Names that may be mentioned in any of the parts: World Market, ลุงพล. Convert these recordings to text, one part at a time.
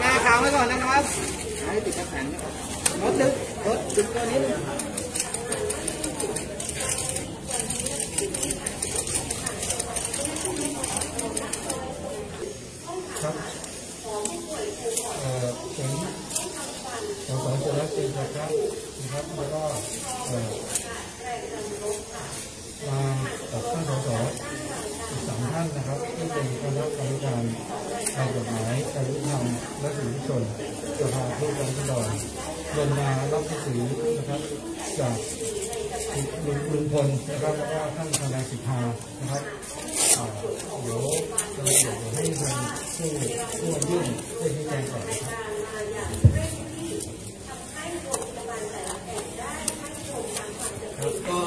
หน้าขาวไว้ก่อนนะครับให้ติดกระแสรถดึกรถดึกตัวนี้ครับผมสองคนรักติดนะครับแล้วก็มากับท่านส.ส.สามท่านนะครับที่เป็นคณะกรรมการทางกฎหมายการยุติธรรมและสิทธิชนสภาผู้แทนราษฎรลงมารับหนังสือนะครับจากลุงพลนะครับแล้วก็ท่านทนายสิทธานะครับเดี๋ยวเราจะให้ทางผู้ยื่นได้ชี้แจงก่อนครับก็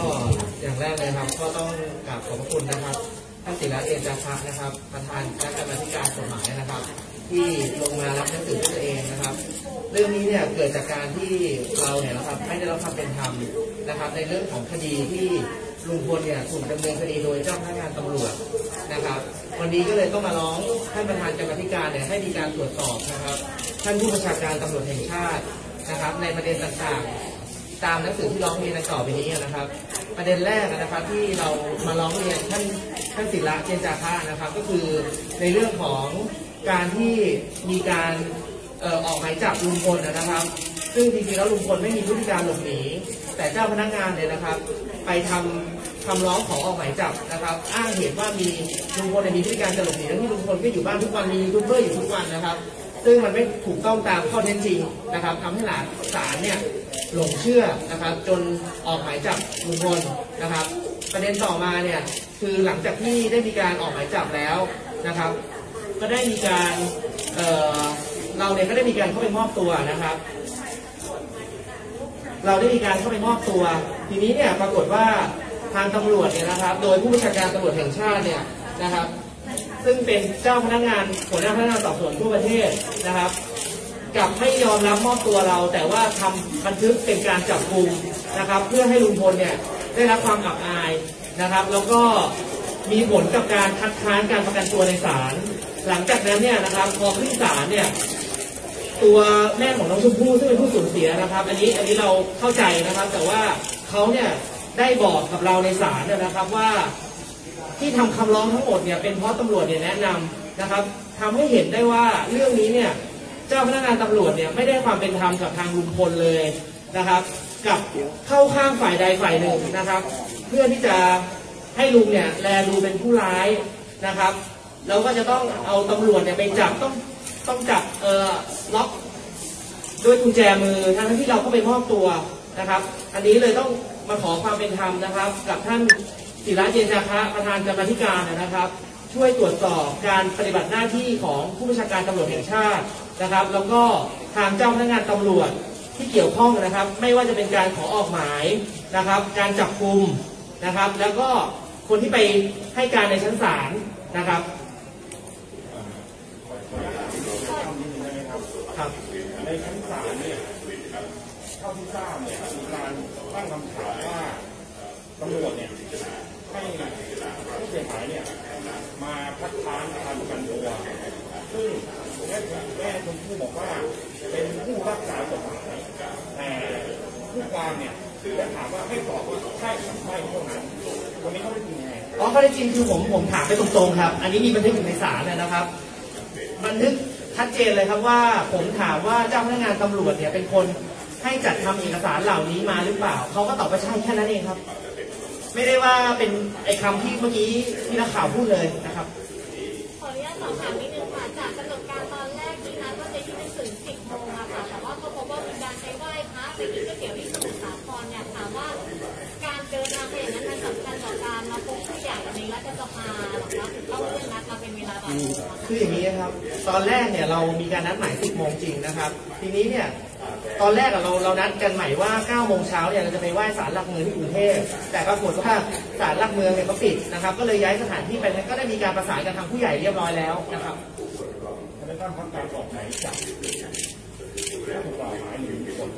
อย่างแรกเลยครับก็ต้องกราบขอบคุณนะครับท่านศิระเอกจักรพักนะครับประธานคณะกรรมการกฎหมายนะครับที่ลงมารับหนังสือตัวเองนะครับเรื่องนี้เนี่ยเกิดจากการที่เราเนี่ยนะครับไม่ได้รับความเป็นธรรมนะครับในเรื่องของคดีที่ลุงพลเนี่ยถูกดำเนินคดีโดยเจ้าพนักงานตำรวจนะครับวันนี้ก็เลยต้องมาร้องท่านประธานกรรมการเนี่ยให้มีการตรวจสอบนะครับท่านผู้บัญชาการตำรวจแห่งชาตินะครับในประเด็นต่างๆตามหนังสือที่ร้องเรียนต่อไปนี้นะครับประเด็นแรกนะครับที่เรามาร้องเรียนท่านศิระเจนจาคะนะครับก็คือในเรื่องของการที่มีการออกหมายจับลุงพลนะครับซึ่งจริงๆแล้วลุงพลไม่มีพฤติการหลบหนีแต่เจ้าพนักงานเนี่ยนะครับไปทำคำร้องขอออกหมายจับนะครับอ้างเหตุว่ามีลุงพลมีพฤติการจะหลบหนีแล้วที่ลุงพลก็อยู่บ้านทุกวันมียูทูบเบอร์อยู่ทุกวันนะครับซึ่งมันไม่ถูกต้องตามข้อเท็จจริงนะครับทำให้ศาลเนี่ยหลงเชื่อนะครับจนออกหมายจับลุงพลนะครับประเด็นต่อมาเนี่ยคือหลังจากที่ได้มีการออกหมายจับแล้วนะครับก็ได้มีการเราเนี่ยก็ได้มีการเข้าไปมอบตัวนะครับเราได้มีการเข้าไปมอบตัวทีนี้เนี่ยปรากฏว่าทางตำรวจเนี่ยนะครับโดยผู้บัญชาการตำรวจแห่งชาติเนี่ยนะครับซึ่งเป็นเจ้าพนักงานหัวหน้าพนักงานสอบสวนทั่วประเทศนะครับกลับไม่ยอมรับมอบตัวเราแต่ว่าทำบันทึกเป็นการจับกุมนะครับเพื่อให้ลุงพลเนี่ยได้รับความอับอายนะครับแล้วก็มีผลกับการคัดค้านการประกันตัวในศาลหลังจากนั้นเนี่ยนะครับพอขึ้นศาลเนี่ยตัวแม่ของน้องชมพู่ซึ่งเป็นผู้สูญเสียนะครับอันนี้เราเข้าใจนะครับแต่ว่าเขาเนี่ยได้บอกกับเราในศาลนะครับว่าที่ทำคำร้องทั้งหมดเนี่ยเป็นเพราะตำรวจเนี่ยแนะนำนะครับทำให้เห็นได้ว่าเรื่องนี้เนี่ยเจ้าพนักงานตำรวจเนี่ยไม่ได้ความเป็นธรรมกับทางลุงพลเลยนะครับกับเข้าข้างฝ่ายใดฝ่ายหนึ่งนะครับเพื่อที่จะให้ลุงเนี่ยแลดูเป็นผู้ร้ายนะครับแล้วก็จะต้องเอาตำรวจเนี่ยไปจับต้องจับล็อกด้วยกุญแจมือทั้งที่เราก็ไปมอบตัวนะครับอันนี้เลยต้องมาขอความเป็นธรรมนะครับกับท่านศิระเจนจาคะประธานกรรมการนะครับช่วยตรวจสอบการปฏิบัติหน้าที่ของผู้บัญชาการตำรวจแห่งชาตินะครับแล้วก็ทางเจ้าพนักงานตำรวจที่เกี่ยวข้องนะครับไม่ว่าจะเป็นการขอออกหมายนะครับการจับกุมนะครับแล้วก็คนที่ไปให้การในชั้นศาลนะครับครับในชั้นศาลเนี่ยเท่าที่ทราบเนี่ยมีการตั้งคำถามว่าตำรวจเนี่ยให้ผู้เสียหายเนี่ยมาคัดค้านการประกันตัวซึ่งแม่ชมพู่บอกว่าเป็นผู้รักษากฎหมายแต่ผู้การเนี่ยจะถามว่าไม่ตอบว่าใช่หรือไม่เท่านั้นวันนี้เขาได้จริงไงอ๋อเขาได้จริงคือผมถามไปตรงๆครับอันนี้มีบันทึกอยู่ในศาลเลยนะครับบันทึกชัดเจนเลยครับว่าผมถามว่าเจ้าพนักงานตำรวจเนี่ยเป็นคนให้จัดทำเอกสารเหล่านี้มาหรือเปล่าเขาก็ตอบว่าใช่แค่นั้นเองครับไม่ได้ว่าเป็นไอ้คำที่เมื่อกี้ที่นักข่าวพูดเลยนะครับขออนุญาตสอบถามนิดนึงค่ะจากกำหนดการตอนแรกนี้นะก็จะยื่นหนังสือ10 โมงค่ะแต่ว่าเขาบอกว่ามีการไปไหว้พระไปกินก๋วยเตี๋ยวที่สมุทรสาครเนี่ยถามว่าการเดินทางไปอย่างนั้นมันสำคัญต่อการมาพบผู้ใหญ่ในรัฐสภาหรอคะต้องเลื่อนนัดมาเป็นเวลาบ่ายคืออย่างนี้ครับตอนแรกเนี่ยเรามีการนัดหมาย10 โมงจริงนะครับทีนี้เนี่ยตอนแรกเรานัดกันใหม่ว่า9 โมงเช้าเนี่ยเราจะไปไหว้ศาลหลักเมืองที่กรุงเทพแต่ปรากฏว่าศาลหลักเมืองเนี่ยเขาปิดนะครับก็เลยย้ายสถานที่ไปนั้นก็ได้มีการประสานกับทางผู้ใหญ่เรียบร้อยแล้วนะครับในการทำการออกหมายจับและถูกกล่าวหาหนึ่งคน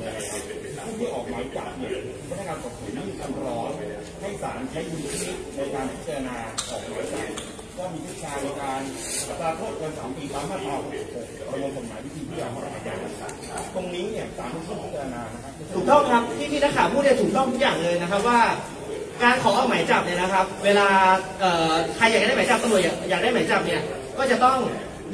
ผู้ที่ออกหมายจับเนี่ยพนักงานสอบสวนยื่นคำร้องให้ศาลใช้ดุลพินิจในการพิจารณาออกหมายจับก็ ต้องมีทิศทางในการอัตราโทษเกิน3 ปีตามมาตรา66ประมวลกฎหมายวิธีพิจารณาตรงนี้เนี่ยศาลต้องพิจารณานะครับถูกต้องครับที่พี่นักข่าวพูดเนี่ยถูกต้องทุกอย่างเลยนะครับว่าการขอหมายจับเนี่ยนะครับเวลาใครอยากได้หมายจับตำรวจอยากได้หมายจับเนี่ยก็จะต้อง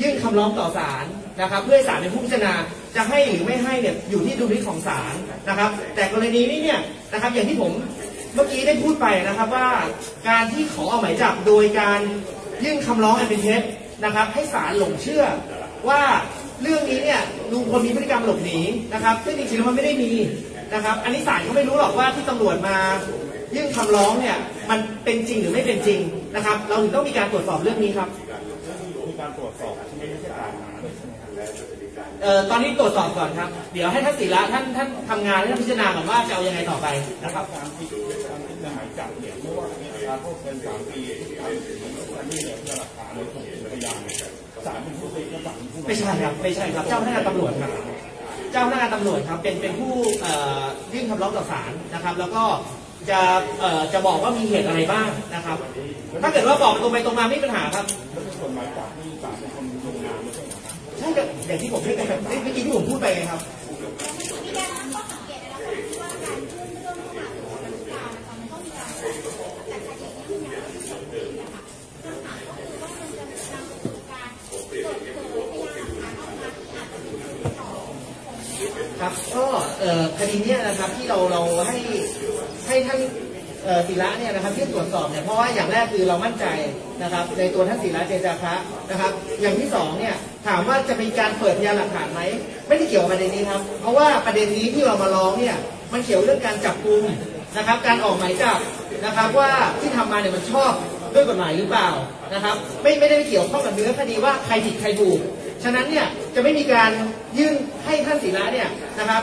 ยื่นคำร้องต่อศาลนะครับเพื่อศาลเป็นผู้พิจารณาจะให้หรือไม่ให้เนี่ยอยู่ที่ดุลพินิจของศาลนะครับแต่กรณีนี้เนี่ยนะครับอย่างที่ผมเมื่อกี้ได้พูดไปนะครับว่าการที่ขอหมายจับโดยการยื่นคำร้องอันเป็นเท็จนะครับให้ศาลหลงเชื่อว่าเรื่องนี้เนี่ยลุงพลมีพฤติกรรมหลบหนีนะครับซึ่งจริงๆแล้วมันไม่ได้มีนะครับอันนี้ศาลก็ไม่รู้หรอกว่าที่ตำรวจมายื่นคำร้องเนี่ยมันเป็นจริงหรือไม่เป็นจริงนะครับเราถึงต้องมีการตรวจสอบเรื่องนี้ครับมีการตรวจสอบไม่ใช่การหาเลยใช่ไหมครับตอนนี้ตรวจสอบก่อนครับเดี๋ยวให้ท่านศิระท่านทำงานและท่านพิจารณาก่อนว่าจะเอายังไงต่อไปนะครับตามที่หมายจับเนี่ยเพราะว่ามีอัตราโทษเกิน3 ปีนี่เนี่ยหลักฐานเลยเป็นพยานศาลเป็นผู้พิพากษาไม่ใช่ครับไม่ใช่ครับเจ้าหน้าที่ตำรวจครับเจ้าหน้าที่ตำรวจครับเป็นผู้ยื่นคำร้องต่อศาลนะครับแล้วก็จะบอกว่ามีเหตุอะไรบ้างนะครับถ้าเกิดว่าบอกตรงไปตรงมาไม่มีปัญหาครับส่วนหมายจับที่ศาลเป็นคนลงนามไม่ใช่หรอครับใช่ครับอย่างที่ผมได้แต่เมื่อกี้ที่ผมพูดไปไงครับครับก็คดีนี้นะครับที่เราให้ท่านศิระเนี่ยนะครับที่ตรวจสอบเนี่ยเพราะว่าอย่างแรกคือเรามั่นใจนะครับในตัวท่านศิระเจนจาคะนะครับอย่างที่2เนี่ยถามว่าจะมีการเปิดพยานหลักฐานไหมไม่ได้เกี่ยวกับประเด็นนี้ครับเพราะว่าประเด็นนี้ที่เรามาร้องเนี่ยมันเกี่ยวเรื่องการจับกุมนะครับการออกหมายจับนะครับว่าที่ทำมาเนี่ยมันชอบด้วยกฎหมายหรือเปล่านะครับไม่ได้เกี่ยวข้องกับเนื้อคดีว่าใครผิดใครถูกฉะนั้นเนี่ยจะไม่มีการยื่นให้ท่านศิระเนี่ยนะครับ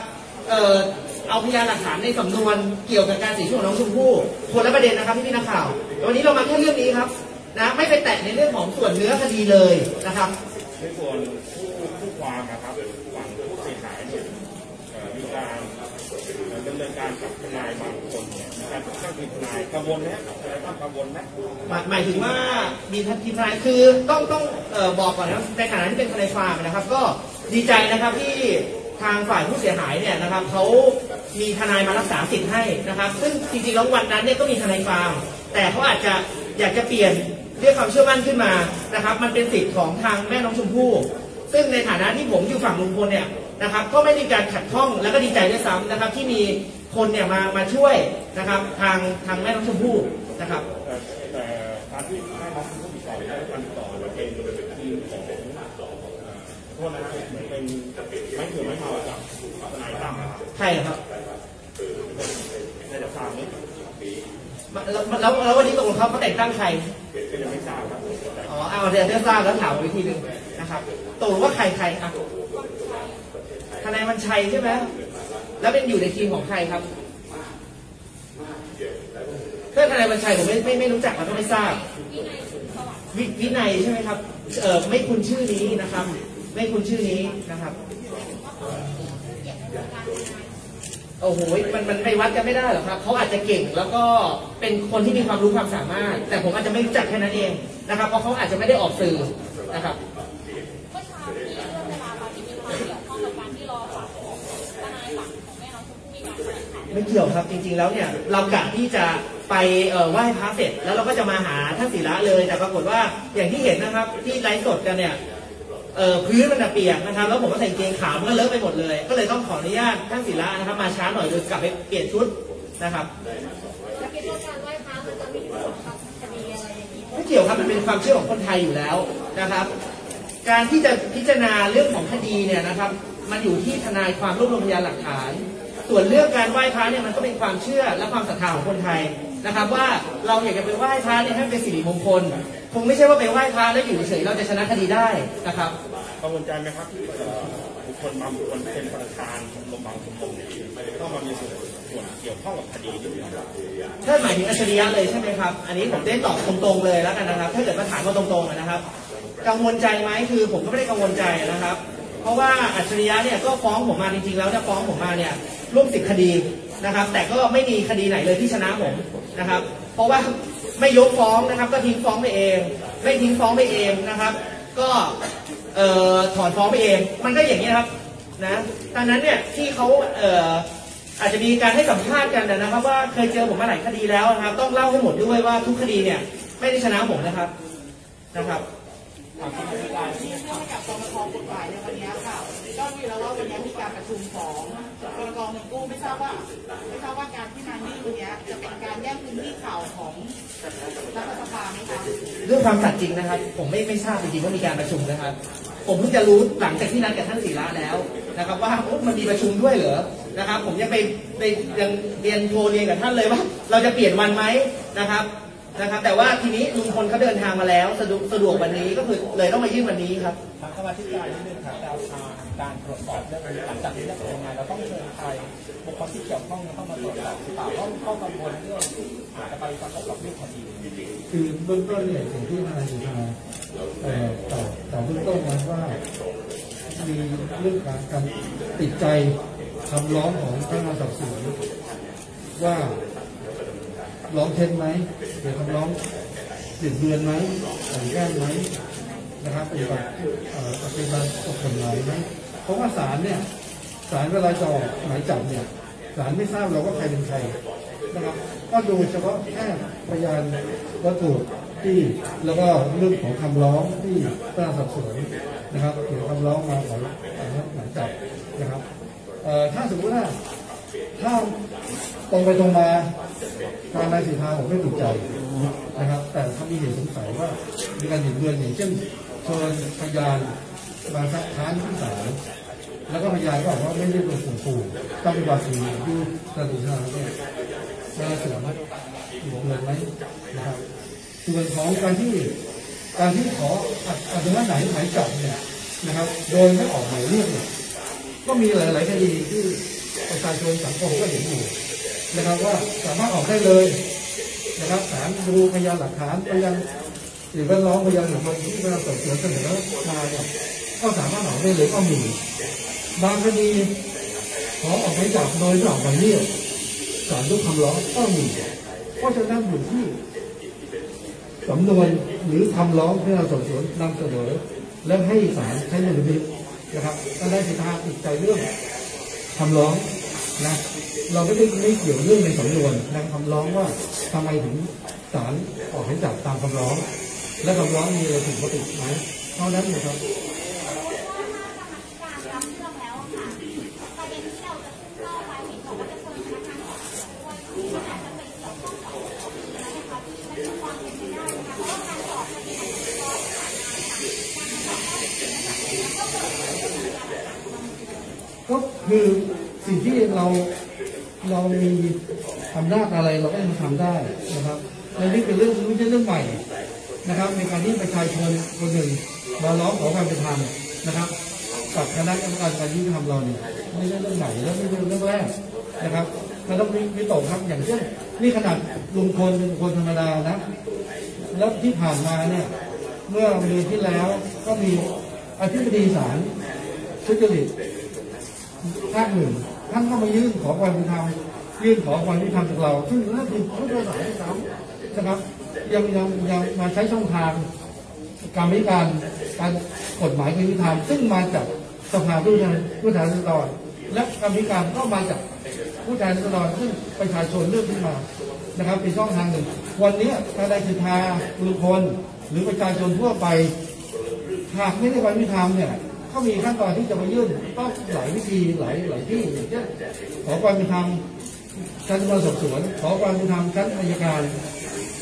เอาพยานหลักฐานในสำนวนเกี่ยวกับการเสียชีวิตของน้องชมพู่คนละประเด็นนะครับพี่นักข่าววันนี้เรามาแค่เรื่องนี้ครับนะไม่ไปแตะในเรื่องของส่วนเนื้อคดีเลยนะครับในส่วนผู้ความนะครับฝั่งผู้เสียหายเนี่ยมีการดำเนินการกับทนายบางคนเนี่ยการตั้งทนายกังวลไหมต้องกังวลไหมหมายถึงว่ามีท่านทนายคือต้องบอกก่อนนะในฐานะที่เป็นทนายความนะครับก็ดีใจนะครับที่ทางฝ่ายผู้เสียหายเนี่ยนะครับเขามีทนายมารักษาสิทธิ์ให้นะครับซึ่งจริงๆแล้ววันนั้นเนี่ยก็มีทนายความแต่เขาอาจจะอยากจะเปลี่ยนเรียกความเชื่อมั่นขึ้นมานะครับมันเป็นสิทธิ์ของทางแม่น้องชมพู่ซึ่งในฐานะที่ผมอยู่ฝั่งลุงพลเนี่ยนะครับก็ไม่มีการขัดข้องและก็ดีใจด้วยซ้ำนะครับที่มีคนเนี่ยมาช่วยนะครับทางแม่น้องชมพู่นะครับแต่การที่แม่น้องชมพู่ติดต่อได้การติดต่อเองเป็นทีมของโทษนะครับเป็นไม่ถือไม่เมาจากทนายตั้มใช่ครับในจับตามนี้แล้ววันนี้ตกลงเขาแต่งตั้งใครยังไม่ทราบครับอ๋อเอาเดี๋ยวทราบแล้วถามวิธีหนึ่งนะครับตกลงว่าใครอ่ะทนายวันชัยใช่ไหมแล้วเป็นอยู่ในทีมของใครครับเพื่อนทนายวันชัยผมไม่รู้จักและก็ไม่ทราบวินัยใช่ไหมครับไม่คุ้นชื่อนี้นะครับไม่คุ้นชื่อนี้นะครับโอ้โหมันไปวัดกันไม่ได้หรอกครับเขาอาจจะเก่งแล้วก็เป็นคนที่มีความรู้ความสามารถแต่ผมอาจจะไม่รู้จักแค่นั้นเองนะครับเพราะเขาอาจจะไม่ได้ออกสื่อนะครับไม่เกี่ยวครับจริงๆแล้วเนี่ยเรากะที่จะไปไหว้พระเสร็จแล้วเราก็จะมาหาท่านศิระเลยแต่ปรากฏว่าอย่างที่เห็นนะครับที่ไลฟ์สดกันเนี่ยพื้นมันเปียกนะครับแล้วผมก็ใส่เกงขาวมันก็เลอะไปหมดเลยก็เลยต้องขออนุญาตท่านศิระนะครับมาช้าหน่อยโดยกลับไปเปลี่ยนชุดนะครับไม่เกี่ยวครับมันเป็นความเชื่อของคนไทยอยู่แล้วนะครับการที่จะพิจารณาเรื่องของคดีเนี่ยนะครับมันอยู่ที่ทนายความรวบรวมพยานหลักฐานส่วนเรื่องการไหว้พระเนี่ยมันก็เป็นความเชื่อและความศรัทธาของคนไทยนะครับว่าเราอยากจะไปไหว้พระเนี่ยให้เป็นสิริมงคลคงไม่ใช่ว่าไปไหว้พระแล้วอยู่เฉยเราจะชนะคดีได้นะครับกังวลใจไหมครับบุคคลบางคนเป็นประธานชมรมบางชมรมเข้ามามีส่วนเกี่ยวข้องกับคดีด้วยนะครับถ้าหมายถึงอัจฉริยะเลยใช่ไหมครับอันนี้ผมได้ตอบตรงๆเลยแล้วกันนะครับถ้าเกิดมาถามมาตรงๆนะครับกังวลใจไหมคือผมก็ไม่ได้กังวลใจนะครับเพราะว่าอัจฉริยะเนี่ยก็ฟ้องผมมาจริงๆแล้วเนี่ยฟ้องผมมาเนี่ยร่วม10 คดีนะครับแต่ก็ไม่มีคดีไหนเลยที่ชนะผมนะครับเพราะว่า ไม่ยกฟ้องนะครับก็ทิ้งฟ้องไปเองไม่ทิ้งฟ้องไปเองนะครับก็ถอนฟ้องไปเองมันก็อย่างนี้ครับนะตอนนั้นเนี่ยที่เขาอาจจะมีการให้สัมภาษณ์กันนะครับว่าเคยเจอผมมาหลายคดีแล้วนะครับต้องเล่าให้หมดด้วยว่าทุกคดีเนี่ยไม่ได้ชนะผมนะครับการที่เรื่องกับกองกองกฎหมายในวันนี้ค่ะก็มีแล้วว่าวันนี้มีการประชุมของกองกองหนึ่งกู้ไม่ทราบว่าการที่นางนี่วันนี้จะเป็นการแย่งพื้นที่ข่าวของรัฐสภาไหมคะเรื่องความสัตย์จริงนะครับผมไม่ทราบจริงๆว่ามีการประชุมนะครับผมเพิ่งจะรู้หลังจากที่นัดกับท่านศิระแล้วนะครับว่ามันมีประชุมด้วยเหรอนะครับผมยังไปยังเรียนโทรเรียนกับท่านเลยว่าเราจะเปลี่ยนวันไหมนะครับแต่ว่าทีนี้ลุงพลเขาเดินทางมาแล้วสะดวกวันนี้ก็คือเลยต้องมายื่นวันนี้ครับทางสมาชิกการนิดนึงครับเราทำการตรวจสอบเรื่องหลังจากนี้จะเป็นยังไงเราต้องเชิญใครบุคคลที่เกี่ยวข้องเข้ามาตรวจสอบหรือเปล่าต้องกังวลเรื่องอาจจะไปกระทบกับเรื่องคดีคือเบื้องต้นเนี่ยสิ่งที่มาอยู่มาแต่เบื้องต้นนั้นว่ามีเรื่องการติดใจคำร้องของพนักงานสอบสวนว่าร้องเท็จไหมเดี๋ยวคำร้องติดเดือนไหมแต่งแก้ไหมนะครับเป็นการตกกฎหมายไหมเพราะว่าศาลเนี่ยศาลเวลาจะออกหมายจับเนี่ยศาลไม่ทราบเราก็ใครเป็นใครนะครับก็ดูเฉพาะแค่พยานวัตถุที่แล้วก็เรื่องของคำร้องที่พนักงานสอบสวนนะครับเกี่ยวกับคำร้องมาขอหมายจับนะครับถ้าสมมติว่าถ้าตรงไปตรงมาทางนายสิทธาผมไม่ถูกใจนะครับแต่ถ้ามีเหตุสงสัยว่ามีการหยิบเงินอย่างเช่นเชิญพยานมาคัดค้านที่ศาลแล้วก็พยานก็บอกว่าไม่ได้เป็นผู้ขู่ต้องเป็นบาสีดูนายสิทธาเนี่ยจะสามารถหยิบเงินไหมนะครับส่วนของการที่ขออนุญาตหมายจับเนี่ยนะครับโดยไม่ออกหมายเรียกเนี่ยก็มีหลายๆคดีที่ประชาชนสังคมก็เห็นอยู่นะครับว่าสามารถออกได้เลยนะครับศาลดูพยานหลักฐานพยานหรือว่าร้องพยานหลักฐานที่เราสอบสวนเสนอมาเนี่ยก็สามารถออกได้เลยก็มีบางคดีขอออกหมายจับโดยไม่ออกหมายเรียกศาลยกคำร้องก็มีเพราะฉะนั้นอยู่ที่สำนวนหรือคำร้องที่เราสอบสวนนำเสนอแล้วให้ศาลใช้ดุลยพินิจนะครับก็ได้สิทธาติดใจเรื่องคำร้องนะเราก็ไม่เกี่ยวเรื่องในสำนวนนะคำร้องว่าทำไมถึงศาลออกหมายจับตามคำร้องและคำร้องมีอะไรผิดปกติไหมเท่านั้นนะครับก็คือสิ่งที่เรามีอำนาจอะไรเราก็ยังทำได้นะครับในนี้เป็นเรื่องไม่ใช่เรื่องใหม่นะครับในการที่ประชาชนคนหนึ่งมาร้องขอความเป็นธรรมนะครับกับคณะกรรมการยุติธรรมเราเนี่ยไม่ใช่เรื่องใหม่แล้วไม่ใช่เรื่องแรกนะครับเราต้องมีต่อครับอย่างเช่นนี่ขนาดลุงพลเป็นคนธรรมดานะแล้วที่ผ่านมาเนี่ยเมื่อเดือนที่แล้วก็มีอธิบดีศาลทุจริตภาคหนึ่งท่านก็มายื่นขอความเป็นธรรมยื่นขอความเป็นธรรมจากเราซึ่งนั่นคือผู้โดยสารที่สามนะครับยังมาใช้ช่องทางการวิการกฎหมายความเป็นธรรมซึ่งมาจากสภาผู้แทนราษฎรและการวิการก็มาจากผู้แทนราษฎรซึ่งประชาชนเลือกขึ้นมานะครับเป็นช่องทางหนึ่งวันนี้ทนายสิทธาลุงพลหรือประชาชนทั่วไปหากไม่ได้ความเป็นธรรมเนี่ยก็มีขั้นตอนที่จะมายื่นต้องหลายวิธีหลายที่อย่างเช่นขอความเป็นธรรมชั้นพนักงานสอบสวนขอความเป็นธรรมชั้นอัยการ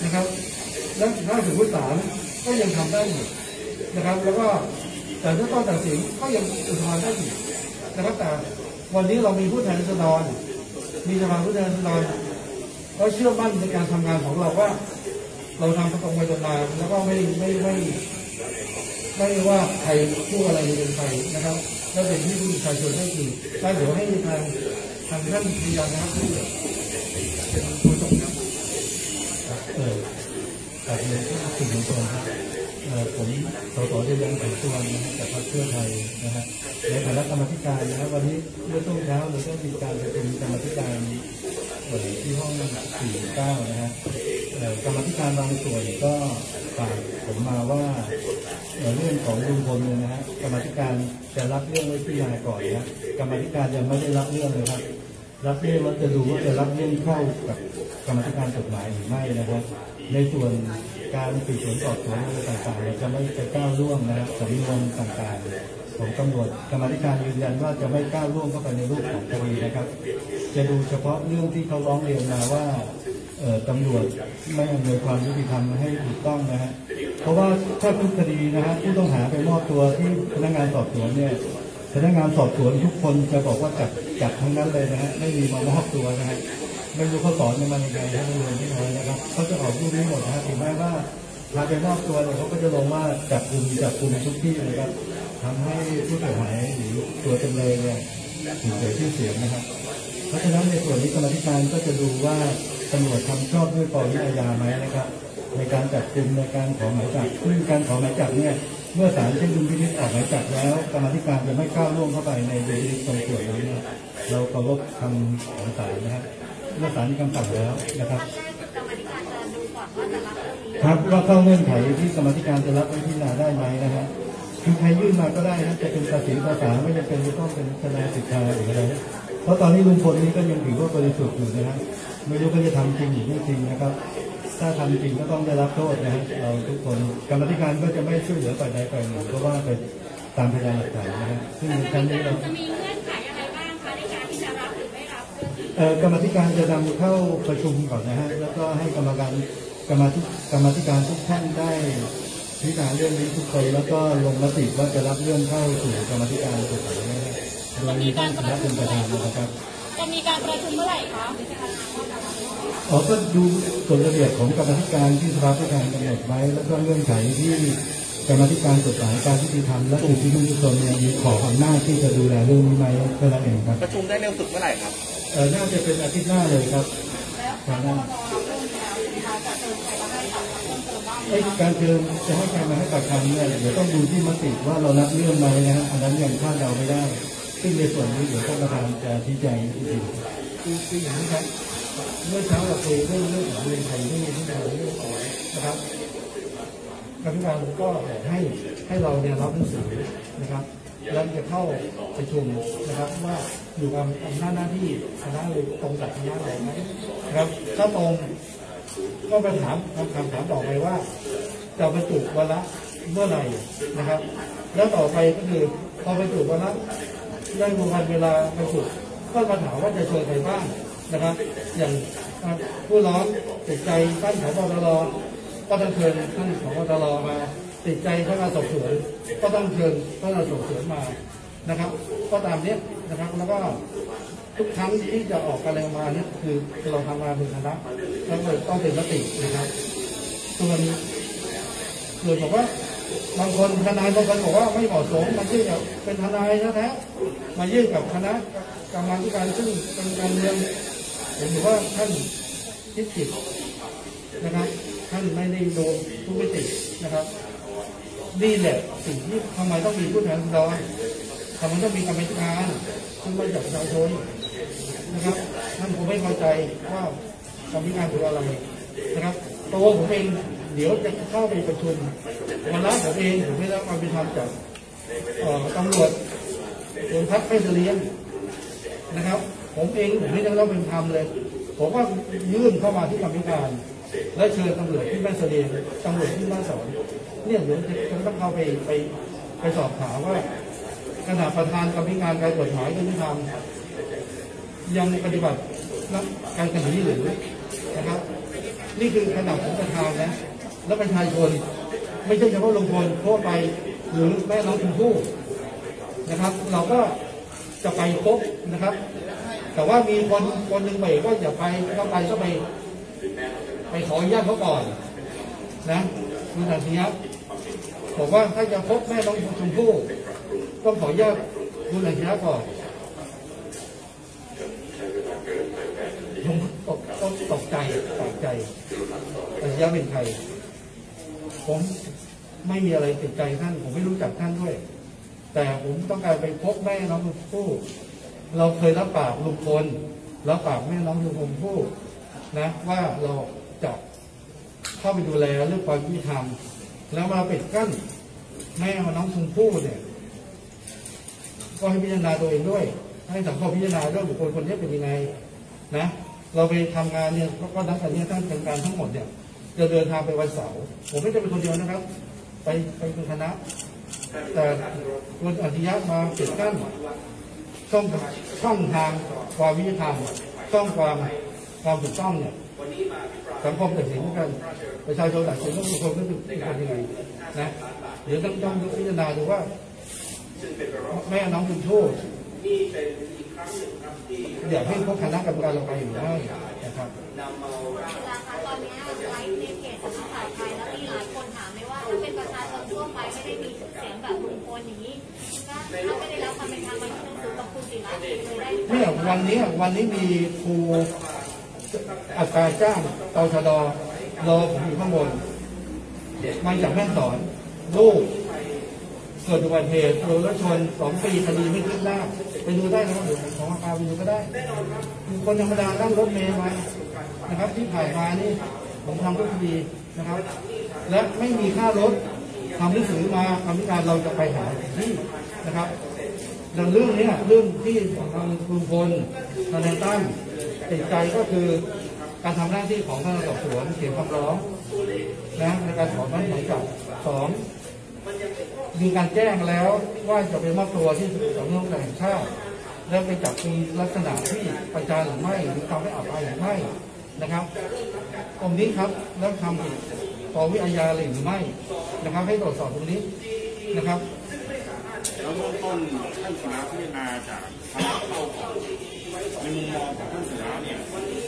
นะครับและถ้าถึงศาลก็ยังทำได้อยู่นะครับแล้วก็แต่ถ้าต้องตัดสินก็ยังอุทธรณ์ได้อยู่นะครับแต่วันนี้เรามีผู้แทนราษฎรมีสภาผู้แทนราษฎรก็เชื่อมั่นในการทำงานของเราว่าเราทำตรงไปตรงมาแล้วก็ไม่ว่าใครพูดอะไรเป็นใครนะครับแล้วเป็นที่ผู้ประชาชนได้จริงแล้วเดี๋ยวให้ทางท่านพยานนะครับที่เป็นผู้ชมครับแต่ในที่สุดของตัวครับผมต่อได้ยังถึงส่วนจากพรรคเพื่อไทยนะฮะในคณะกรรมการนะครับวันนี้เมื่อต้นเช้าเราได้มีการประชุมกรรมการที่ห้อง4-9นะฮะ กรรมธิการบางส่วนก็ฝากผมมาว่าเรื่องของลุงพลเนี่ยนะฮะกรรมธิการจะรับเรื่องไว้พิจารณาก่อนนะกรรมธิการยังไม่ได้รับเรื่องเลยครับรับเรื่องแล้วจะดูว่าจะรับเรื่องเข้ากับกรรมธิการกฎหมายหรือไม่นะครับในส่วนการสืบสวนสอบสวนอะไรต่างๆเราจะไม่ไปก้าวล่วงนะครับสำนวนต่างๆของตำรวจกรรมธิการยืนยันว่าจะไม่ก้าวล่วงเข้าไปในรูปของคดีนะครับจะดูเฉพาะเรื่องที่เขาร้องเรียนมาว่าตำรวจไม่อำนวยความยุติธรรมให้ถูกต้องนะฮะเพราะว่าถ้าทุกคดีนะฮะผู้ต้องหาไปมอบตัวที่พนักงานสอบสวนเนี่ยพนักงานสอบสวนทุกคนจะบอกว่าจับทั้งนั้นเลยนะฮะไม่มีมามอบตัวนะฮะไม่รู้เขาสอนมันยังไงนะตำรวจที่ไหนนะครับเขาจะออกรูปนี้หมดนะฮะถึงแม้ว่าเราไปมอบตัวเนี่ยเขาก็จะลงว่าจับกลุ่มทุกที่นะครับทำให้ผู้เสียหายหรือตัวจำเลยเนี่ยเสียชื่อเสียงนะครับเพราะฉะนั้นในส่วนนี้กรรมธิการก็จะดูว่าตำรวจทำชอบด้วยปวิอาญาไหมนะครับในการจับกุมในการขอหมายจับซึ่งการขอหมายจับเนี่ยเมื่อศาลได้ดุลพินิจออกหมายจับแล้วกรรมธิการจะไม่ก้าวล่วงเข้าไปในดุลพินิจตรงส่วนนี้เราเคารพคำของศาลนะครับเมื่อศาลมีคำสั่งแล้วนะครับครับว่าเข้าเงื่อนไขที่กรรมธิการจะรับไว้พิจารณาได้ไหมนะครับคือใครยื่นมาก็ได้นะจะเป็นภาษีภาษาไม่จำเป็นจะต้องเป็นทนายสิทธาหรืออะไรเพราะตอนนี้ลุงพลนี้ก็ยังถือว่าบริสุทธิ์อยู่นะครับไม่รู้ก็จะทำจริงหรือไม่จริงนะครับถ้าทำจริงก็ต้องได้รับโทษนะครับเราทุกคนกรรมธิการก็จะไม่ช่วยเหลือฝ่ายใดฝ่ายหนึ่งเพราะว่าไปตามพยานหลักฐานนะครับซึ่งครั้งนี้เราจะมีเงื่อนไขอะไรบ้างคะในการที่จะรับหรือไม่รับกรรมธิการจะนำเข้าประชุมก่อนนะฮะแล้วก็ให้กรรมธิการทุกท่านได้พิจารณาเรื่องนี้ทุกคนแล้วก็ลงมติว่าจะรับเรื่องเข้าสู่กรรมธิการหรือไม่โดยมีท่านคณะเป็นประธานนะครับจะมีการประชุมเมื่อไหร่คะก็ดูกฎระเบียบของกรรมธิการที่สภาผู้แทนกำหนดไว้แล้วก็เงื่อนไขที่กรรมธิการกฎหมายการยุติธรรมและสิทธิมนุษยชนมีขออำนาจที่จะดูแลเรื่องนี้ไหมเท่านั้นเองครับประชุมได้เร็วสุดเมื่อไหร่ครับน่าจะเป็นอาทิตย์หน้าเลยครับการเชิญจะให้การมาให้ปากคำเนี่ยเดี๋ยวต้องดูที่มติว่าเรารับเรื่องไหมนะฮะอันนั้นยังคาดเดาไม่ได้ซึ่งในส่วนนี้เดี๋ยวท่านประธานจะชี้แจงอีกทีคืออย่างนี้ครับเมื่อเช้าเราคุยเรื่องของเรื่องไทยที่มีที่เราเรื่องของนะครับกรรมการก็ให้เราเนี่ยรับหนังสือนะครับแล้วจะเข้าประชุมนะครับว่าอยู่กับอำนาจหน้าที่คณะเลยตรงกับคณะอะไรไหมครับถ้าตรงก็ไปถามคำถามต่อไปว่าจะบรรจุวาระเมื่อไหร่นะครับแล้วต่อไปก็คือพอบรรจุวาระได้วงการเวลาบรรจุก็มาถามว่าจะเชิญใครบ้างนะครับอย่างผู้ร้องติดใจท่านผบ.ตร.ก็ต้องเชิญท่านผบ.ตร.มาติดใจพนักงานสอบสวนก็ต้องเชิญพนักงานสอบสวนมานะครับก็ตามนี้นะครับแล้วก็ทุกครั้งที่จะออกการมาเนี่ยคือเราทำงานเป็นคณะแล้วก็ต้องเป็นมตินะครับส่วนบอกว่าบางคนทนายบางคนบอกว่าไม่เหมาะสมมันที่จะเป็นทนายแท้ๆมายื่นกับคณะกรรมการซึ่งเป็นการเมืองเห็นว่าท่านคิดผิดนะครับท่านไม่ได้ดูทุกมิตินะครับนี่แหละสิ่งที่ทำไมต้องมีผู้แทนราษฎรทำไมต้องมีกรรมการซึ่งมาจากประชาชนนะครับท่านผมไม่เข้าใจว่ากรรมการคืออะไรนะครับตัวผมเองเดี๋ยวจะเข้าไปประชุมวันละผมเองผมไม่ได้เอาไปทำจากตำรวจโรงพักไม่เลี้ยงนะครับผมเองผมไม่ได้รับเป็นธรรมเลยผมว่ายื่นเข้ามาที่กรรมการและเชิญตำรวจที่บ้านเสลียงตำรวจที่บ้านสอนเนี่ยเดี๋ยวจะต้องเข้าไปสอบถามว่าขณะประธานกรรมการการกฎหมายยุติธรรมยังปฏิบัติการกระทำนี้หรือนะครับนี่คือขณะของประธานนะและประชาชนไม่ใช่เฉพาะลุงพลทั่วไปหรือแม่น้องชมพู่นะครับเราก็จะไปพบนะครับแต่ว่ามีคนหนึ่งไปก็อย่าไปก็ไปขออนุญาตเขาก่อนนะคุณอาทิตย์บอกว่าถ้าจะพบแม่น้องชมพู่ต้องขออนุญาตคุณอาทิตย์ก่อนผมตกใจอาทิตย์เป็นใครผมไม่มีอะไรติดใจท่านผมไม่รู้จักท่านด้วยแต่ผมต้องการไปพบแม่น้องชมพู่เราเคยรับปากลุงพลรับปากแม่น้องชมพู่นะว่าเราจะ เข้าไปดูแลเรื่องความยุติธรรมแล้วมาปิดกั้นแม่ของน้องชมพู่เนี่ยก็ให้พิจารณาตัวเองด้วยให้สังคมพิจารณาด้วยบุคคลคนนี้เป็นยังไงนะเราไปทำงานเนี่ยก็นักการเมืองทั้งเป็นการทั้งหมดเนี่ยจะเดินทางไปวันเสาร์ผมไม่ได้เป็นคนเดียวนะครับไปเป็นคณะแต่คุณอธิยะมาปิดกั้นช่องทางความยุติธรรมช่องความถูกต้องเนี่ยสังคมตัดสินกันประชาชนตัดสินว่าบุคคลนั้นเป็นคนยังไงนะเดี๋ยวต้องพิจารณาดูว่าแม่น้องเป็นโทษอยากให้พวกคณะกรรมการลงไปอยู่ได้นะครับตอนนี้ไลฟ์ในเพจของสายไทยแล้วมีหลายคนถามไม่ว่าถ้าเป็นประชาชนทั่วไปไม่ได้มีเสียงแบบลุงพลอย่างนี้ถ้าไม่ได้รับความเป็นธรรมมันต้องสูงกับครูศิรัตน์เลยได้เนี่ยวันนี้มีครูอัตราจ้างตชด.รอผมอยู่ข้างบนมาจากแม่สอนลูกเกิดอุบัติเหตุรถชน2 ปีคดีไม่คืบหน้าไปดูได้นะครับหรือของอาคาไปดูก็ได้คนธรรมดานั่งรถเมล์มานะครับที่ผ่านมานี่ผมทำก็คดีนะครับและไม่มีค่ารถทำหนังสือมาคำพิการเราจะไปหาที่นะครับดังเรื่องนี้เรื่องที่ทางลุงพลทนายตั้มติดใจก็คือการทำหน้าที่ของพนักงานสอบสวนเขียนคำร้องนะในการถอนหมายจับ2มีการแจ้งแล้วว่าจะไปมอบตัวที่สำนักงานตำรวจแห่งชาติและไปจับมีลักษณะที่ประจานหรือไม่หรือทำให้อับอายหรือไม่นะครับตรงนี้ครับแล้วทำผิดต่อวิอาญาหรือไม่นะครับให้ตรวจสอบตรงนี้นะครับแล้วต้นท่านศิลาพิจารณาจากคณะเล่าของในมุมมองของท่านศิลาเนี่ย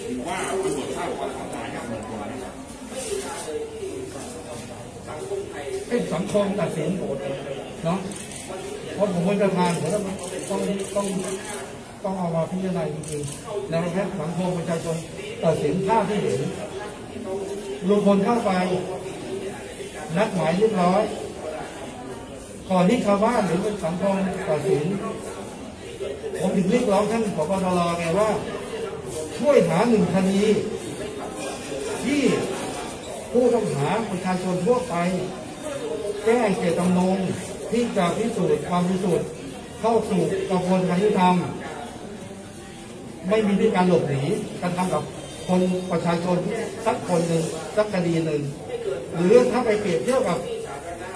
ถือว่าตำรวจเข้าความสามารถอย่างเต็มตัวนะครับเป็นสังคมตัดสินเนาะเพราะผมเป็นประธานผมต้องเอามาพิจารณาจริงๆแล้วแค่สังคมประชาชนตัดสินภาพที่เห็นลุงพลเข้าไปนัดหมายเรียบร้อยก่อนที่ชาวบ้านหรือสังคมตัดสินผมถึงเรียกร้องท่านผบ.ตร.ไงว่าช่วยหา1 คดีที่ผู้ต้องหาประชาชนทั่วไปแก้เจตจำนงที่จะพิสูจน์ความบริสุทธิ์เข้าสู่กระบวนการยุติธรรมไม่มีวิธีการหลบหนีการทำกับคนประชาชนสักคนหนึ่งสักคดีหนึ่งหรือถ้าไปเปรียบเทียบกับ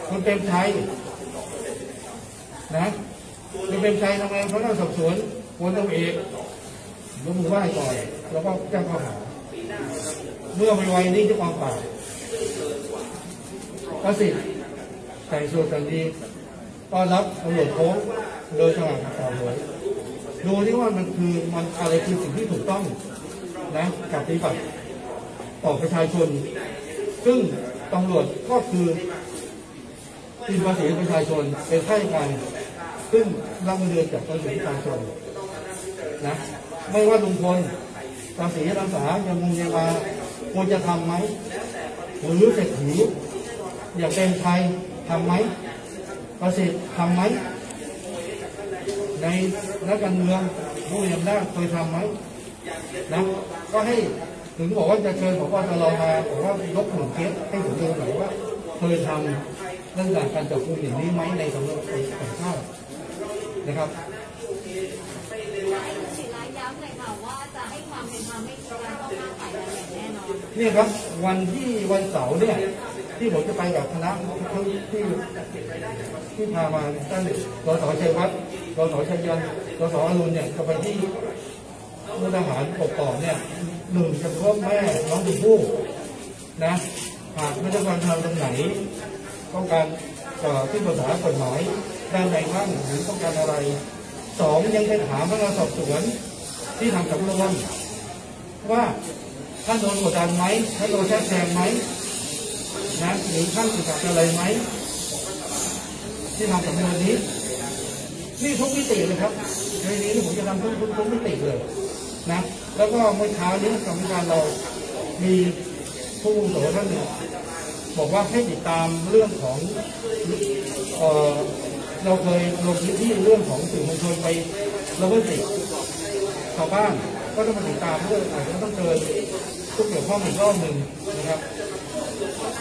คุณเปรมชัยนะคุณเปรมชัยทำงานพนักงานสอบสวนวนตัวเองยกมือไหว้ก่อนแล้วก็แจ้งข้อหาเมื่อไม่ไวนี่จะความป่าก็สิใส่สูทกันดีต้อนรับตำรวจโค้งโดยสมัครสาวหัวดูที่ว่ามันอะไรคือสิ่งที่ถูกต้องนะกับปฏิบัติต่อประชาชนซึ่งตำรวจก็คือกินภาษีประชาชนเป็นข้าราชการซึ่งรับเงินเดือนจากภาษีประชาชนนะไม่ว่าลุงพลภาษีรักษายังมุงยังมาควรจะทำไหมหรือเศรษฐีอยากเป็นไทยทำไหมประสิทธิ์ทำไหมในนักการเมืองผู้มีอำนาจเคยทำไหมนะก็ให้ถึงบอกว่าจะเชิญผมว่าจะลองมาผมว่ายกหนึ่งเคสให้ผมดูหน่อยว่าเคยทำเรื่องการจับกุมอย่างนี้ไหมในสำนักข่าวชาตินะครับนี่ครับวันเสาร์เนี่ยที่ผมจะไปกับคณะที่พามาท่านรส.ชัยวัฒน์รส.ชัยยันต์รส.อรุณเนี่ยจะไปที่มุกดาหารปกครองเนี่ย1จะพบแม่น้องชมพู่นะหากไม่ได้ความทำตรงไหนต้องการที่ปรึกษากฎหมายด้านใดบ้างหรือต้องการอะไร2ยังได้ถามพนักงานสอบสวนที่ทำสำนวนว่าท่านโดนกดดันไหมท่านโดนแทรกแซงไหมนะหรือท่านติดขัดอะไรไหมที่ทำสำนวนนี้นี่ทุกมิติเลยครับในนี้ผมจะทำทุกมิติเลยนะแล้วก็เมื่อเช้านี้กรรมการเรามีผู้โสดท่านหนึ่งบอกว่าให้ติดตามเรื่องของเราเคยลงพื้นที่เรื่องของสื่อมวลชนไปเราก็ติดชาวบ้านก็ต้องมาติดตามเรื่องอาจจะต้องเจอผู้เกี่ยวข้องอีกรอบหนึ่งนะครับ อย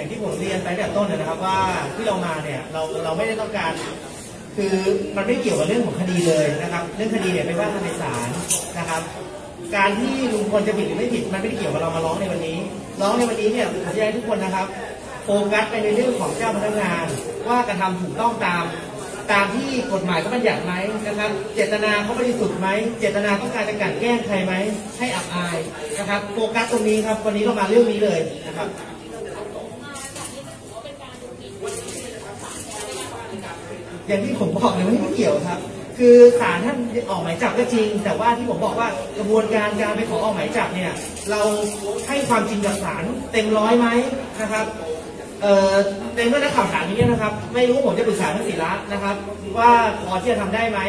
่างที่ผมเรียนไปตั้งแต่ต้นนะครับว่าที่เรามาเนี่ยเราไม่ได้ต้องการคือมันไม่เกี่ยวกับเรื่องของคดีเลยนะครับเรื่องคดีเนี่ยเป็นว่าทางศาลนะครับการที่ลุงพลจะผิดหรือไม่ผิดมันไม่ได้เกี่ยวกับเรามาร้องในวันนี้เนี่ยผมอยากให้ทุกคนนะครับโฟกัสไปในเรื่องของเจ้าพนักงานว่ากระทำถูกต้องตามที่กฎหมายก็บัญญัติไหมนะครับเจตนาเขาบริสุทธิ์ไหมเจตนาต้องการจะกลั่นแกล้งใครไหมให้อับอายนะครับโฟกัสตรงนี้ครับวันนี้เรามาเรื่องนี้เลยนะครับอย่างที่ผมบอกเลยว่าไม่เกี่ยวครับคือศาลท่านออกหมายจับก็จริงแต่ว่าที่ผมบอกว่ากระบวนการไปขอออกหมายจับเนี่ยเราให้ความจริงกับศาลเต็ม100ไหมนะครับในเมื่อนักข่าวถามอย่างนี้นะครับไม่รู้ผมจะปรึกษาท่านศิระนะครับว่าพอที่จะทำได้ไหม